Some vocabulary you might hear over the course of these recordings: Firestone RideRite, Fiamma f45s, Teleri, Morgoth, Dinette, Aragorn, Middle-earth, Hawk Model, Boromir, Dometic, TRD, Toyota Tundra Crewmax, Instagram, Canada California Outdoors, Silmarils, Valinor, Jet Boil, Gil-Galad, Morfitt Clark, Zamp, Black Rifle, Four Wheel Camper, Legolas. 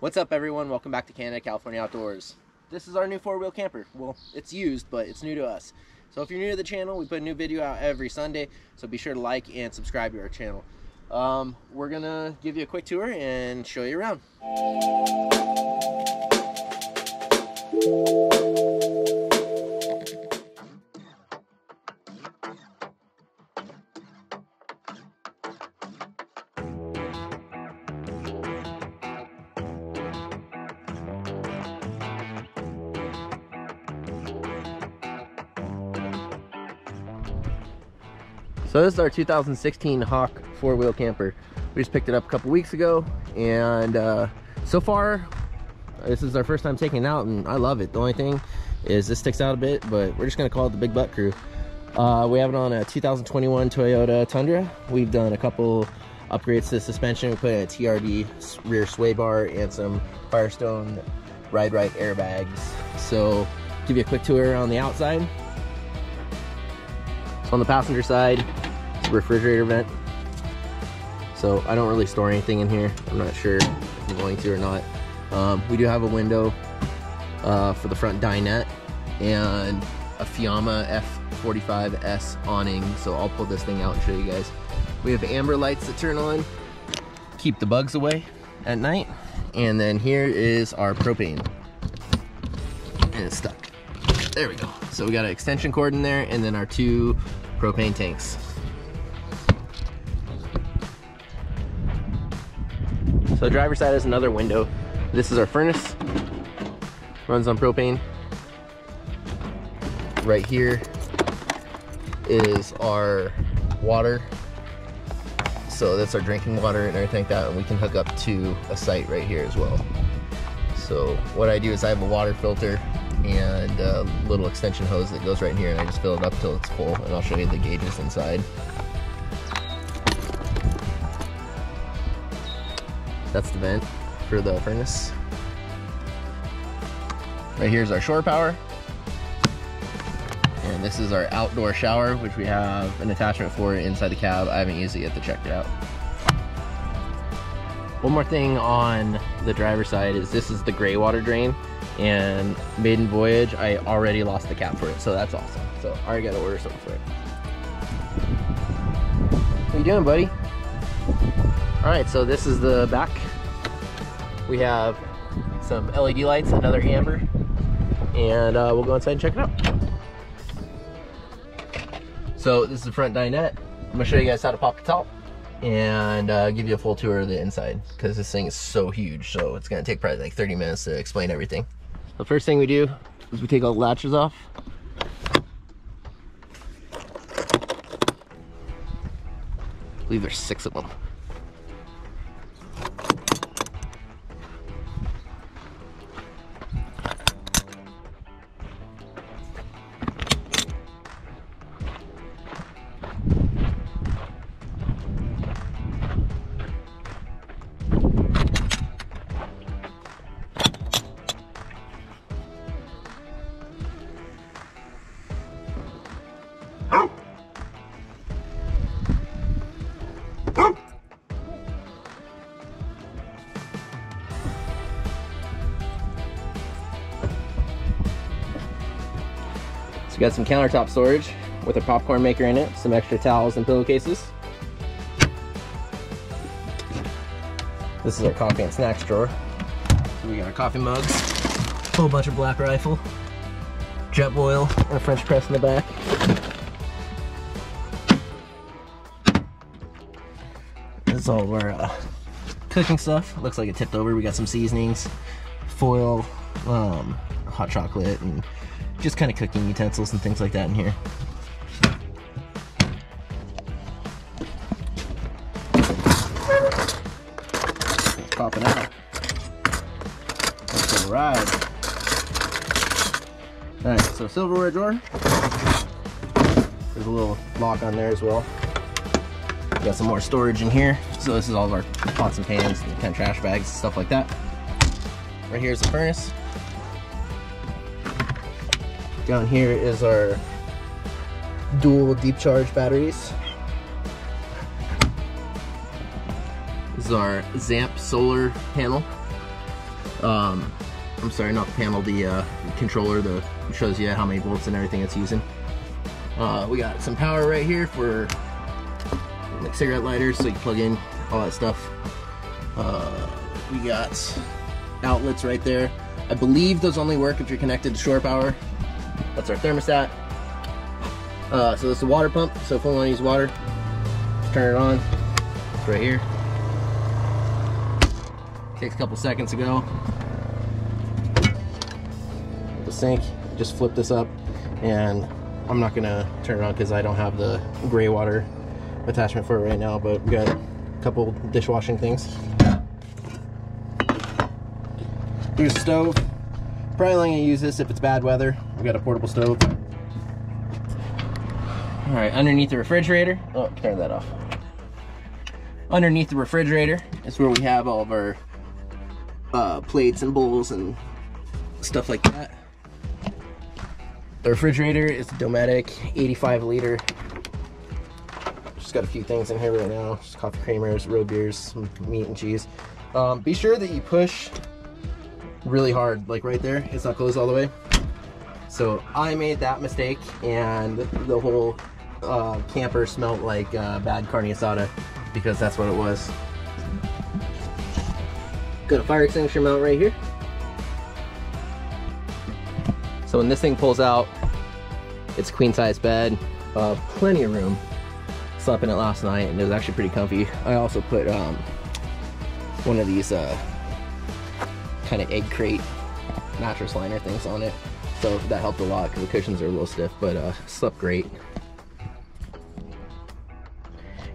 What's up everyone, welcome back to Canada California Outdoors. This is our new four-wheel camper. Well, it's used, but it's new to us. So if you're new to the channel, we put a new video out every Sunday, so be sure to like and subscribe to our channel. We're gonna give you a quick tour and show you around. So this is our 2016 Hawk four-wheel camper. We just picked it up a couple weeks ago, and so far, this is our first time taking it out, and I love it. The only thing is this sticks out a bit, but we're just gonna call it the Big Butt Crew. We have it on a 2021 Toyota Tundra. We've done a couple upgrades to the suspension. We put in a TRD rear sway bar and some Firestone RideRite airbags. So give you a quick tour on the outside. So on the passenger side, refrigerator vent. So I don't really store anything in here. I'm not sure if I'm going to or not. We do have a window for the front dinette and a Fiamma f45s awning, so I'll pull this thing out and show you guys. We have amber lights that turn on, keep the bugs away at night. And then here is our propane, and it's stuck. There we go. So we got an extension cord in there, and then our two propane tanks. So the driver's side is another window. This is our furnace, runs on propane. Right here is our water. So that's our drinking water and everything like that, and we can hook up to a site right here as well. So what I do is I have a water filter and a little extension hose that goes right in here, and I just fill it up till it's full, and I'll show you the gauges inside. That's the vent for the furnace. Right here's our shore power. And this is our outdoor shower, which we have an attachment for inside the cab. I haven't used it yet to check it out. One more thing on the driver's side is this is the gray water drain, and maiden voyage, I already lost the cap for it, so that's awesome. So I already gotta order something for it. What you doing, buddy? All right, so this is the back. We have some LED lights, another amber, and we'll go inside and check it out. So this is the front dinette. I'm gonna show you guys how to pop the top and give you a full tour of the inside, because this thing is so huge, so it's gonna take probably like 30 minutes to explain everything. The first thing we do is we take all the latches off. I believe there's 6 of them. So we got some countertop storage with a popcorn maker in it, some extra towels and pillowcases. This is our coffee and snacks drawer. So we got our coffee mugs, a whole bunch of Black Rifle, Jet Boil, and a French press in the back. This is all of our cooking stuff. Looks like it tipped over. We got some seasonings, foil, hot chocolate, and just kind of cooking utensils and things like that in here. Let's pop it out. Let's go ride. Alright, so silverware drawer. There's a little lock on there as well. We got some more storage in here. So this is all of our pots and pans and kind of trash bags and stuff like that. Right here's the furnace. Down here is our dual deep charge batteries. This is our Zamp solar panel. I'm sorry, not the panel, the controller that shows you how many volts and everything it's using. We got some power right here for like cigarette lighters, so you plug in all that stuff. We got outlets right there. I believe those only work if you're connected to shore power. That's our thermostat. So that's the water pump, so if we want to use water, just turn it on. It's right here. Takes a couple seconds to go. The sink, just flip this up, and I'm not gonna turn it on because I don't have the gray water attachment for it right now, but we got a couple dishwashing things. Here's the stove. Probably only gonna use this if it's bad weather. We got a portable stove. All right, underneath the refrigerator, oh, turn that off. Underneath the refrigerator is where we have all of our plates and bowls and stuff like that. The refrigerator is the Dometic 85 liter. Just got a few things in here right now, just coffee creamers, road beers, some meat and cheese. Be sure that you push really hard, like right there, it's not closed all the way. So I made that mistake and the whole camper smelled like bad carne asada, because that's what it was. Got a fire extinguisher mount right here. So when this thing pulls out, it's a queen size bed, plenty of room. Slept in it last night and it was actually pretty comfy. I also put one of these kind of egg crate mattress liner things on it. So that helped a lot because the cushions are a little stiff, but slept great.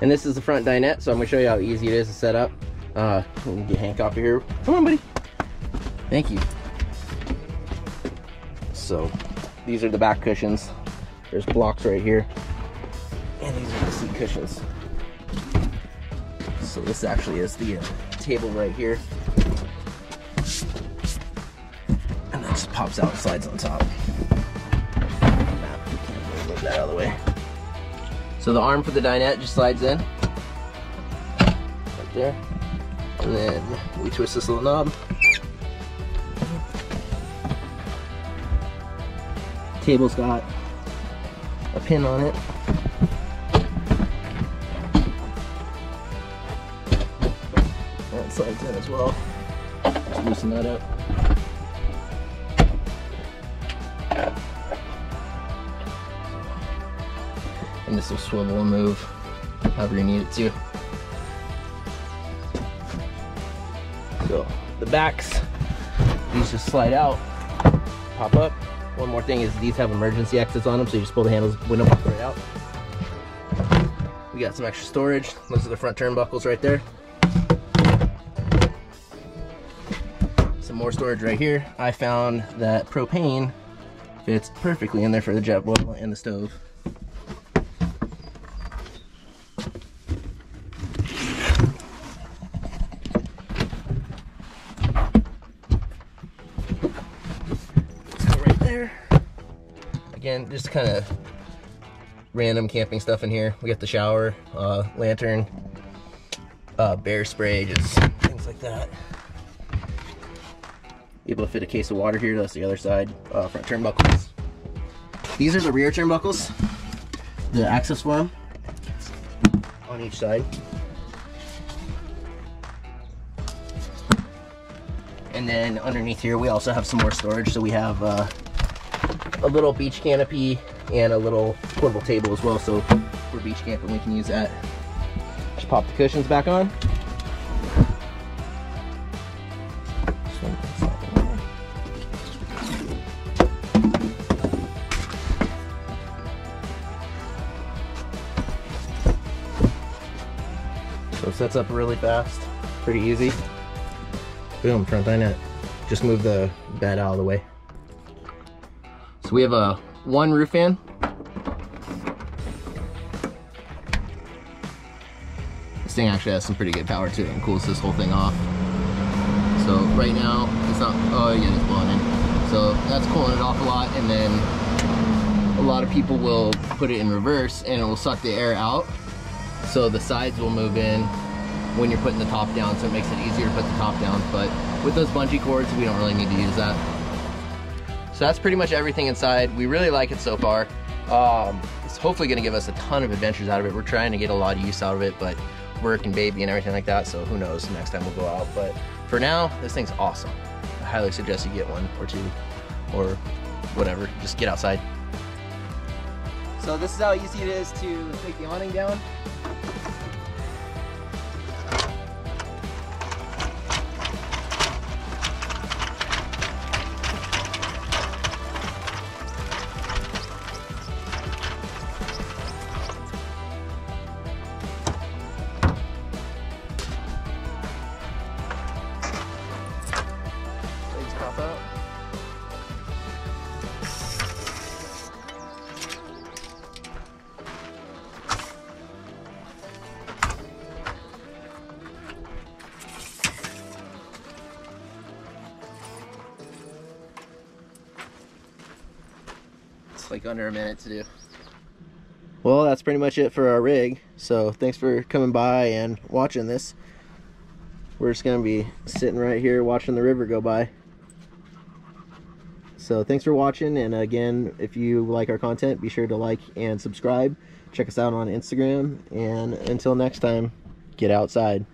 And this is the front dinette, so I'm gonna show you how easy it is to set up. Let me get Hank off of here. Come on, buddy. Thank you. So these are the back cushions. There's blocks right here. And these are the seat cushions. So this actually is the table right here. Pops out, slides on top. Move that out of the way. So the arm for the dinette just slides in, right there. And then we twist this little knob. Table's got a pin on it. That slides in as well. Just loosen that up. And this will swivel and move however you need it to. So the backs, these just slide out, pop up. One more thing is these have emergency exits on them, so you just pull the handles, window pop right out. We got some extra storage. Those are the front turnbuckles right there. Some more storage right here. I found that propane fits perfectly in there for the Jet Boil and the stove. Again, just kind of random camping stuff in here. We got the shower, lantern, bear spray, just things like that. Able to fit a case of water here. That's the other side. Front turnbuckles. These are the rear turnbuckles. The access one on each side. And then underneath here, we also have some more storage. So we have a little beach canopy and a little portable table as well, so for beach camping we can use that. Just pop the cushions back on. So it sets up really fast, pretty easy. Boom, front dinette. Just move the bed out of the way. We have a one roof fan. This thing actually has some pretty good power to it and cools this whole thing off. So right now, it's not, oh yeah, it's blowing in. So that's cooling it off a lot, and then a lot of people will put it in reverse and it will suck the air out. So the sides will move in when you're putting the top down, so it makes it easier to put the top down. But with those bungee cords, we don't really need to use that. So that's pretty much everything inside. We really like it so far. It's hopefully gonna give us a ton of adventures out of it. We're trying to get a lot of use out of it, but work and baby and everything like that, so who knows, next time we'll go out. But for now, this thing's awesome. I highly suggest you get one or two or whatever, just get outside. So this is how easy it is to take the awning down. Like under a minute to do. Well, that's pretty much it for our rig. So thanks for coming by and watching this. We're just gonna be sitting right here watching the river go by. So thanks for watching, and again, if you like our content, be sure to like and subscribe. Check us out on Instagram, and until next time, get outside.